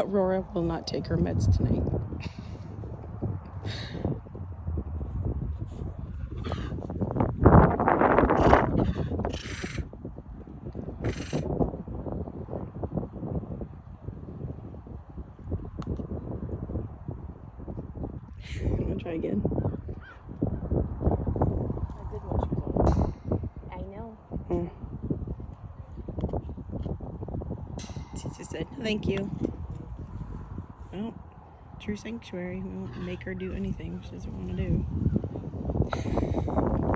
Aurora will not take her meds tonight. I'm gonna try again. I know. Mm. She just said, thank you. Well, true sanctuary. We won't make her do anything she doesn't want to do.